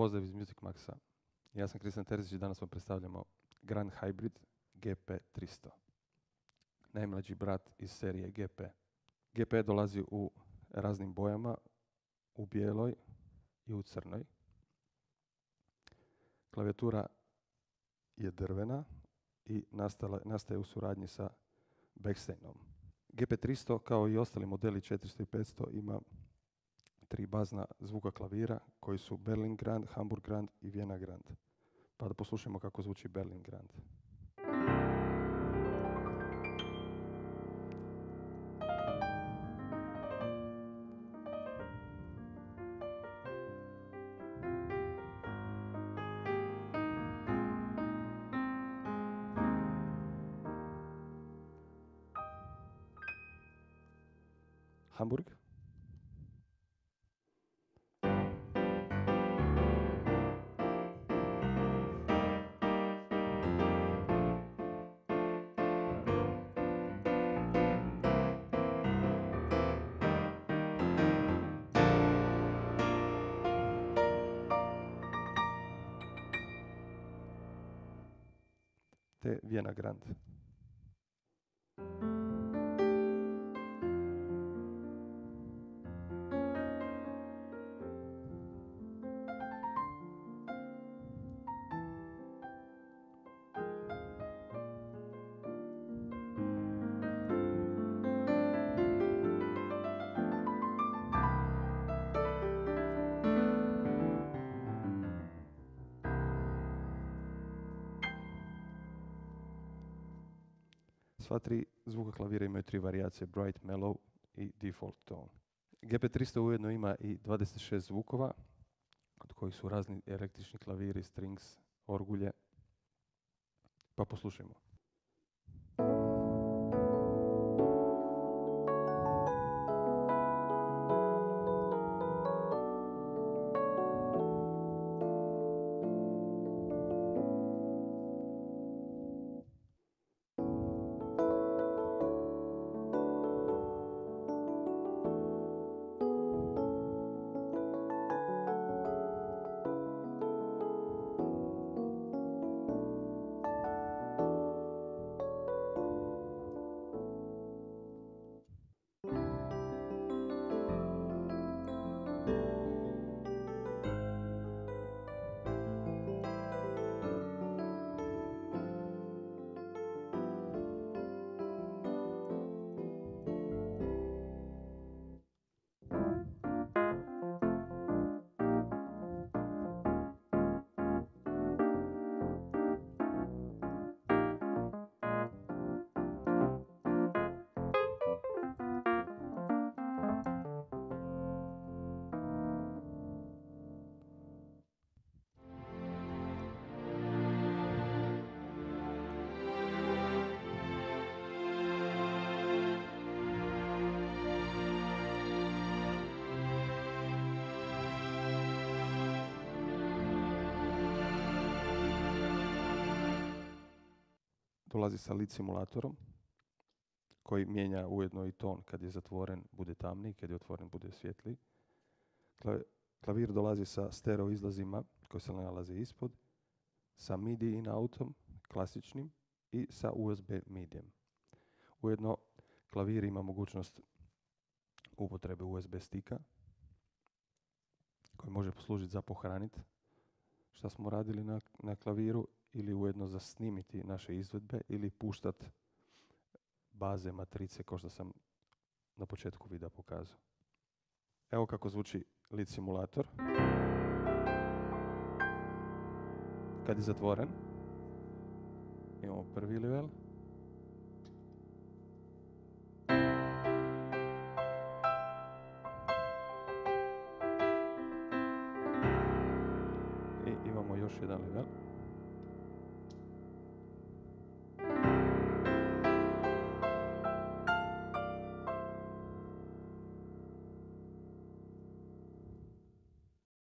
Bozev iz Music Maxa. Ja sam Kristian Terzić i danas vam predstavljamo Grand Hybrid GP300. Najmlađi brat iz serije GP. GP dolazi u raznim bojama, u bijeloj i u crnoj. Klavijatura je drvena i nastaje u suradnji sa Bechtsteinom. GP300, kao i ostali modeli 400 i 500, ima tri bazna zvuka klavira koji su Berlin Grand, Hamburg Grand i Vienna Grand. Pa da poslušajmo kako zvuči Berlin Grand. Hamburg. Te Vienna Grand. Sva tri zvuka klavira imaju tri varijacije, Bright, Mellow i Default Tone. GP300 ujedno ima i 26 zvukova, od kojih su razni električni klaviri, strings, orgulje. Pa poslušajmo. Dolazi sa lead simulatorom koji mijenja ujedno i ton. Kad je zatvoren bude tamniji, kad je otvoren bude svjetliji. Klavir dolazi sa stereo izlazima koji se nalaze ispod, sa MIDI in-outom klasičnim i sa USB MIDI-em. Ujedno klavir ima mogućnost upotrebe USB stika koji može poslužiti za pohraniti što smo radili na klaviru ili ujedno zasnimiti naše izvedbe ili puštati baze, matrice, kao što sam na početku videa pokazao. Evo kako zvuči lead simulator kad je zatvoren. Imamo prvi level. I imamo još jedan level.